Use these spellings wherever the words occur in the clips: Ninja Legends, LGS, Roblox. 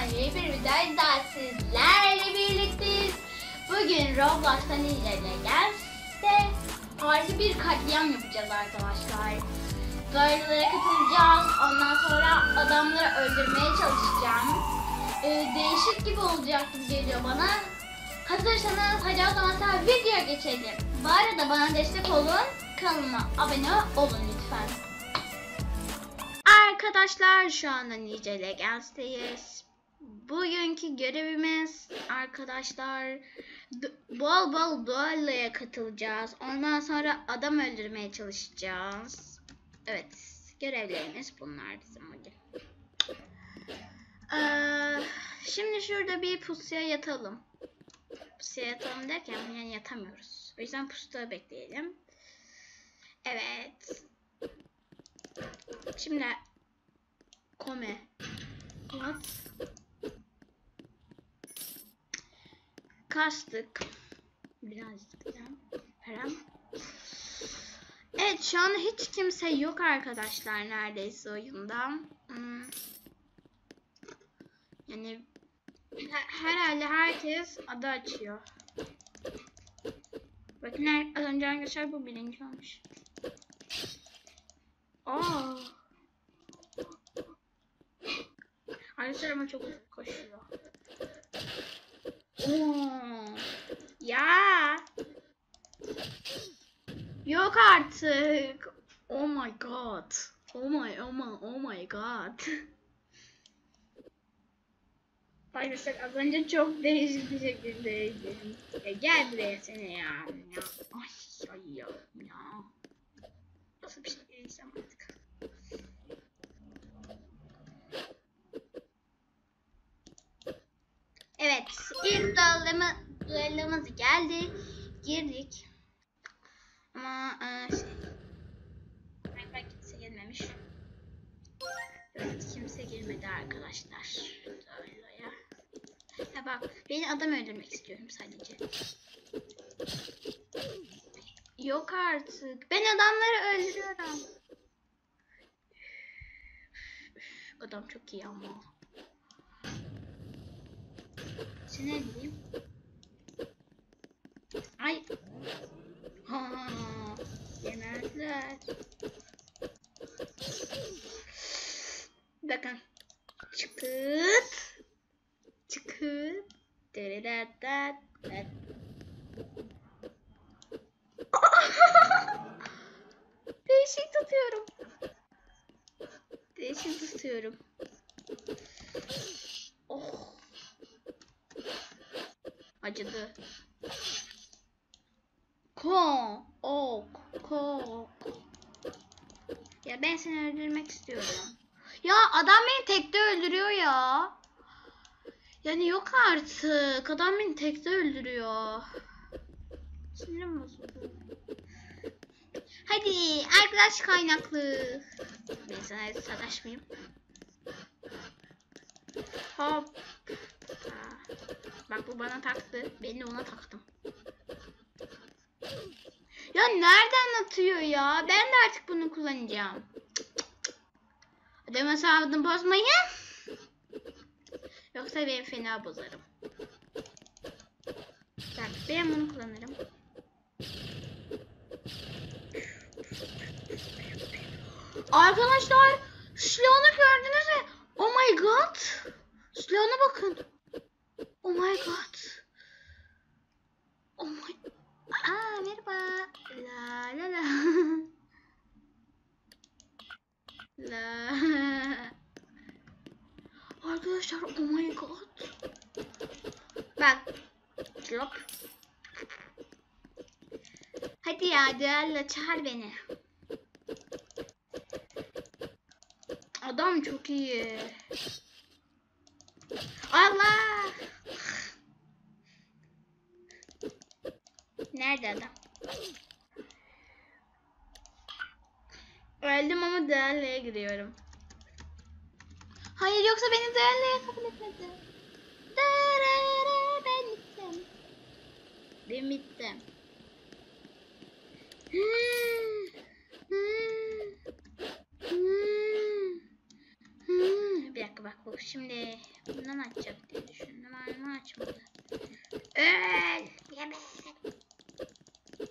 Yeni bir videoyu daha sizlerle birlikteyiz. Bugün Roblox'ta Ninja Legends'te harika bir katliam yapacağız arkadaşlar. Gayrilere katılacağız. Ondan sonra adamları öldürmeye çalışacağım. Değişik gibi olacak gibi geliyor bana. Hazırsanız hadi o zaman sana videoya geçelim. Bu arada bana destek olun. Kanalıma abone olun lütfen. Arkadaşlar şu anda Ninja Legends'teyiz. Bugünkü görevimiz arkadaşlar bol bol duelloya katılacağız. Ondan sonra adam öldürmeye çalışacağız. Evet, görevlerimiz bunlar bizim bugün. Şimdi şurada bir pusuya yatalım. Pusuya yatalım derken yani yatamıyoruz. O yüzden pusuda bekleyelim. Evet. Şimdi kastık birazcık param. Evet, şu an hiç kimse yok arkadaşlar neredeyse oyunda. Yani herhalde herkes adı açıyor. Bakın az önce arkadaşlar bu birinci olmuş. Arkadaşlar ama çok hızlı koşuyor. Ya. Yok artık. Oh my god. Oh my god. Arkadaşlar az önce çok değişik bir şekildeydim. Gel buraya seni ya. Ay ya. Nasıl bir şey diyeceğim artık. Evet, ilk duellamız geldi. Girdik. Ama kimse gelmemiş. Evet, kimse girmedi arkadaşlar. Duelloya. Ya bak, beni adam öldürmek istiyorum sadece. Yok artık. Ben adamları öldürüyorum. Adam çok iyi ama. Şimdi ne diyeyim? Ay. Yemezler. Bakın. Çıkıt. Değişik tutuyorum. Oh. Acıdı. Ya ben seni öldürmek istiyorum. Ya adam beni tekte öldürüyor ya. Yani yok artık. Adam beni tekte öldürüyor. Sinirim bozuldu. Hadi arkadaş kaynaklı. Ben sana savaşmayayım. Hop. Bak bu bana taktı. Ben de ona taktım. Ya nereden atıyor ya? Ben de artık bunu kullanacağım. Adamın hesabını bozmayın. Yoksa ben fena bozarım. Bak ben bunu kullanırım. Arkadaşlar silahını gördünüz mü? Oh my god. Silahına bakın. Oh my god. Oh my. Merhaba. La la la. Arkadaşlar oh my god. Bak. Drop. Hadi ya değerli çağır beni. Adam çok iyi. Allah. Nerede adam? Öldüm ama değerliğe giriyorum. Hayır yoksa beni değerliğe kabul etmedi. Ben bittim. Bir dakika bak bu şimdi. Bundan açacak diye düşündüm ama açmadı. Öl! Yeme!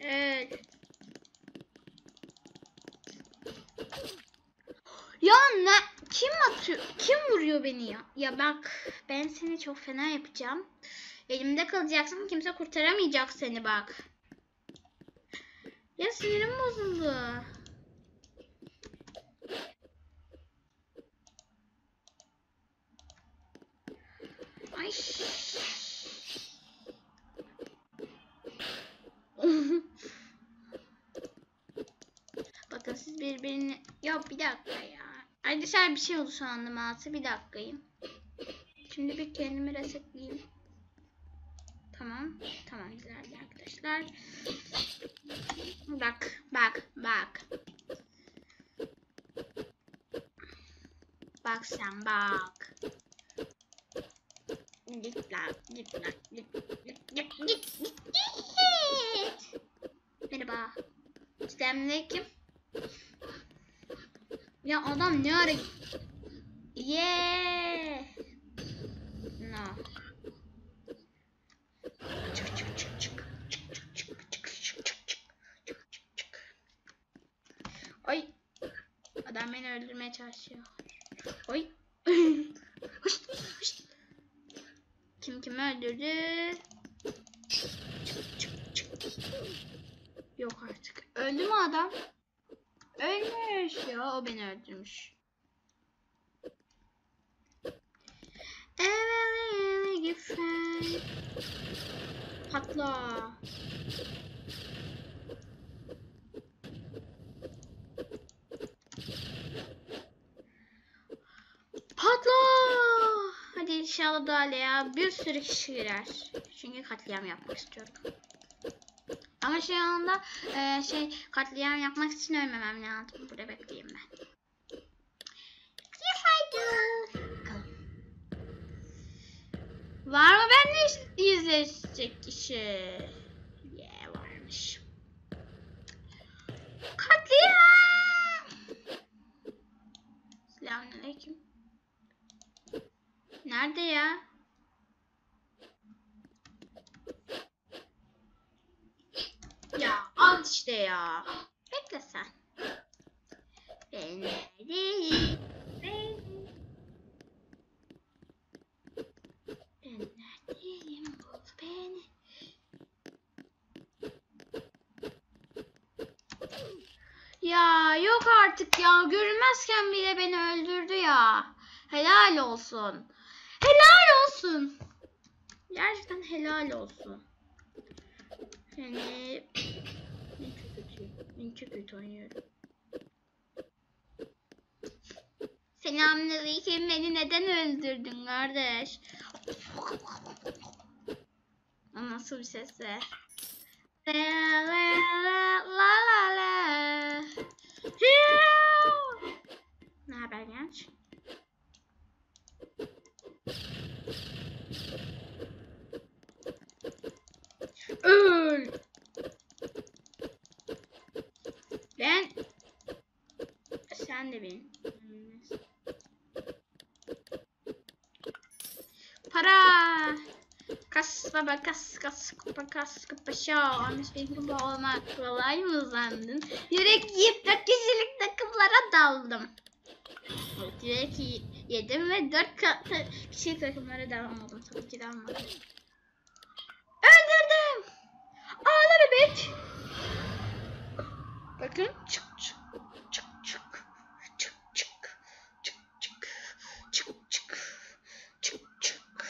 Öl! Ya ne? Kim atıyor? Kim vuruyor beni ya? Ya bak, ben seni çok fena yapacağım. Elimde kalacaksın, kimse kurtaramayacak seni bak. Ya sinirim bozuldu. Ay. Bakın siz birbirini... Ya bir dakika ya. Arkadaşlar bir şey oldu şu anda maalesef. Bir dakikayım. Şimdi bir kendimi resetleyeyim. Tamam. Tamam güzeldi arkadaşlar. Bak. Bak. Bak. Bak sen bak. Git lan. Git lan. Git. Git. Git. Git. Git. Git. Merhaba. Selamünaleyküm. Ya adam ne ara... Yeah. No. Ay. Adam beni öldürmeye çalışıyor. Oy. Kim kimi öldürdü? Yok artık. Öldü mü adam? Ölmüş ya, o beni öldürmüş. Patla. Patla. Hadi inşallah da ya bir sürü kişi girer. Çünkü katliam yapmak istiyorum. Ama şu anda katliam yapmak için ölmemem lazım. Burada bekleyeyim ben. Yes I do. Var mı benimle yüzleşecek kişi? Yeah, varmış. Katliam. Selamünaleyküm. Nerede ya? Ya al işte ya. Bekle sen. Ben neredeyim? Bul beni. Ya yok artık ya. Görünmezken bile beni öldürdü ya. Helal olsun. Helal olsun. Gerçekten helal olsun. Yani ben çok kötü oynuyorum. Selamünaleyküm, beni neden öldürdün kardeş? Nasıl bir ses be? La la la la la. Ne haber genç? Öl. Ben. Sen de benim. Para. Kas baba kas kas kupa kas kupa şov. Olmuş bir kupa olmak kolay mı sandın? Yürek yiyip 4 kişilik takımlara daldım. Yürek yedim ve 4 kişilik takımlara dalmadım. Tabii ki dalmadım. Ağla bebek. Bakın çık çık çık çık çık çık çık çık çık çık çık çık.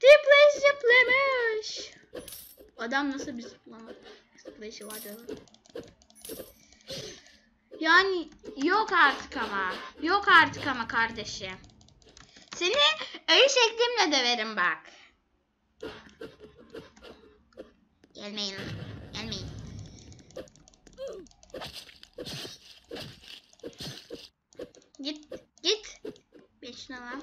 Diplay zıplamış. Adam nasıl bir zıplama? Zıplayışı var canım. Yani yok artık ama. Yok artık ama kardeşim. Seni ölü şeklimle döverim bak. Gelmeyin. Gelmeyin. Git. Git. Ben şunu alayım.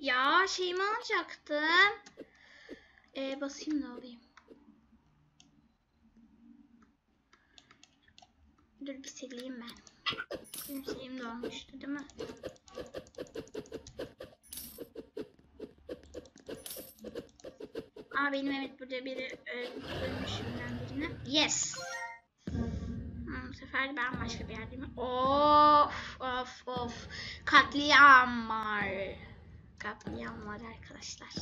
Ya şeyimi alacaktım. Basayım da alayım. Dur bir sileyim ben. Benim şeyim de olmuştu değil mi? Aa benim evet burada biri ölmüşümden birine. Yes. Bu sefer ben başka bir yerdeyim. Of of of. Katliam var. Katliam var arkadaşlar.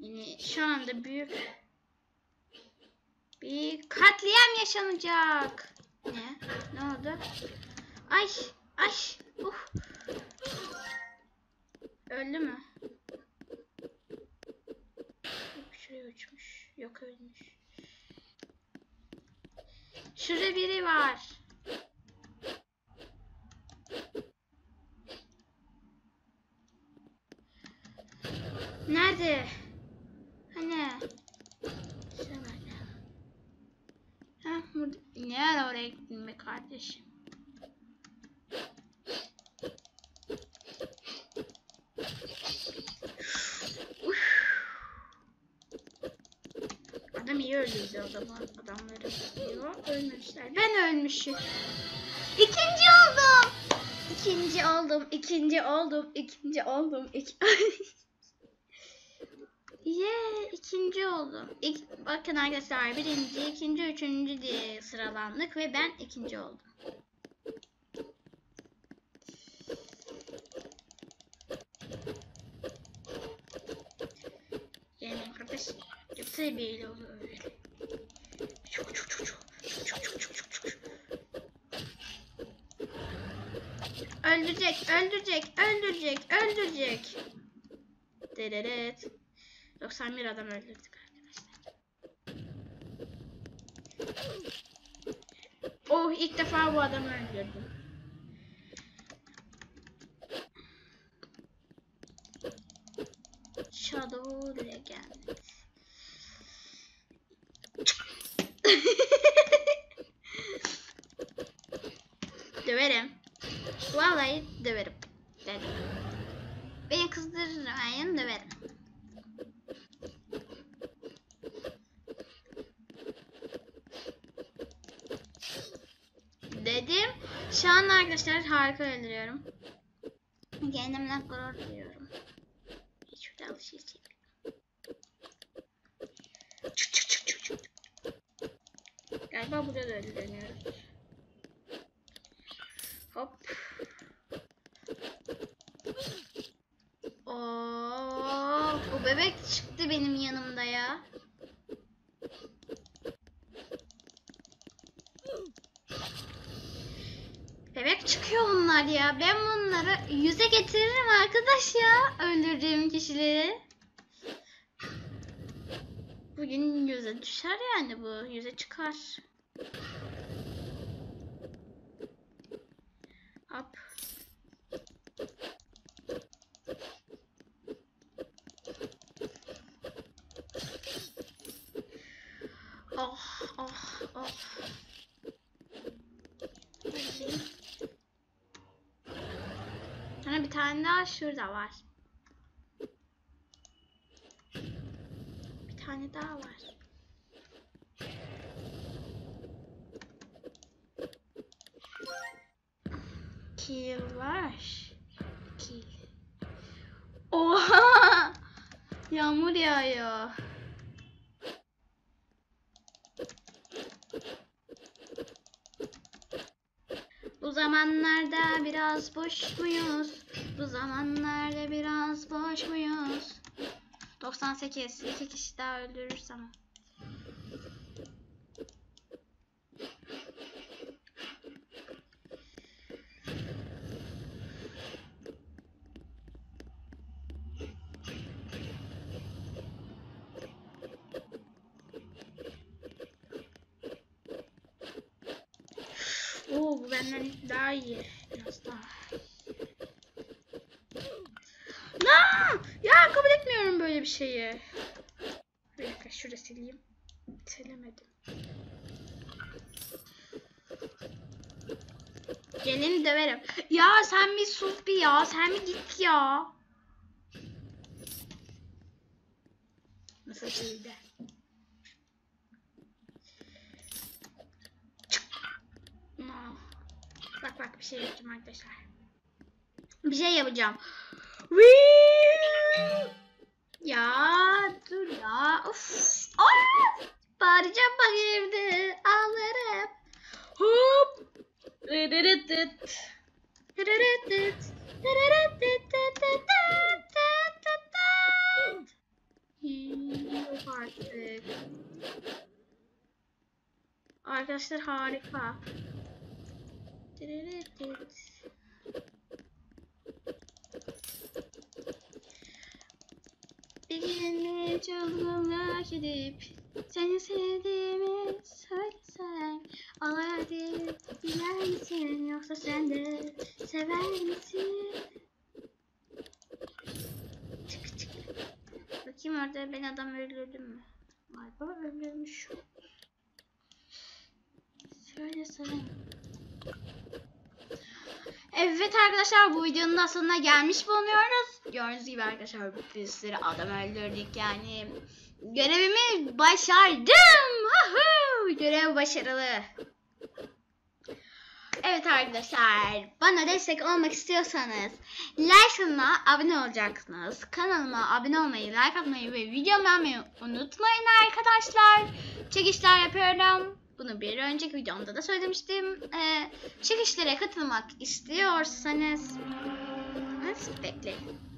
Yani şu anda büyük bir katliam yaşanacak. Ne? Ne oldu? Ay ay. Öldü mü? Şuraya uçmuş. Yok ölmüş. Şurada biri var. Nerede? Hani? Ha burada. Ne ara oraya gittin be kardeşim? Adam iyi öldürdü o zaman. Adamları öldürüyor. Ölmüşler. Ben ölmüşüm. İkinci oldum. İkinci oldum. İkinci oldum. İkinci oldum. Yeah, ikinci oldum. Bakın arkadaşlar birinci, ikinci, üçüncü diye sıralandık ve ben ikinci oldum. Yani kardeşim yoksa böyle olur öyle. Öldürecek, öldürecek, öldürecek, öldürecek. Deret. 91 adam öldürdük arkadaşlar. Oh ilk defa bu adamı öldürdüm. Shadow Legends. Döverim. Vallahi döverim. Dedim. Beni kızdırmayın döverim. Dedim. Şu an arkadaşlar harika öldürüyorum. Kendimden gurur duyuyorum. Şurada alışacağım. Çık. Galiba burada da öldürüyoruz. Hop. Oo, bu bebek çıktı benim yanımda ya. Bebek çıkıyor bunlar ya. Ben bunları yüze getiririm arkadaş ya. Öldürdüğüm kişileri. Bugün yüze düşer yani bu. Yüze çıkar. Hop. Oh. Bir tane daha şurada var. Bir tane daha var. Kill var. Kill. Oha! Yağmur yağıyor. Bu zamanlarda biraz boş muyuz? Bu zamanlarda biraz boş muyuz? 98. 2 kişi daha öldürürsem. Oo bu benden daha iyi. Biraz daha. Ya kabul etmiyorum böyle bir şeyi. Bir dakika şurada sileyim. Silemedim. Gelin döverim. Ya sen bir sus bir ya. Sen bir git ya. Nasıl şeydi? Bak bak bir şey yapacağım arkadaşlar. Bir şey yapacağım. Ya dur ya. Of. Aa! Bağıracağım bak evde. Ağlarım. Hop. Arkadaşlar harika. Bir günle çılgınlık edip seni sevdiğimi söylesem, ağlardım biler misin, yoksa sen de sever misin? Çık çık. Bakayım orada ben adam öldürdü mü? Galiba öldürmüş. Söylesem. Evet arkadaşlar, bu videonun da sonuna gelmiş bulunuyoruz. Gördüğünüz gibi arkadaşlar bir sürü adam öldürdük yani. Görevimi başardım. Görev başarılı. Evet arkadaşlar, bana destek olmak istiyorsanız like'ıma abone olacaksınız. Kanalıma abone olmayı, like atmayı ve videomu beğenmeyi unutmayın arkadaşlar. Çekişler yapıyorum. Bunu bir önceki videomda da söylemiştim. Çekişlere katılmak istiyorsanız bekleyin.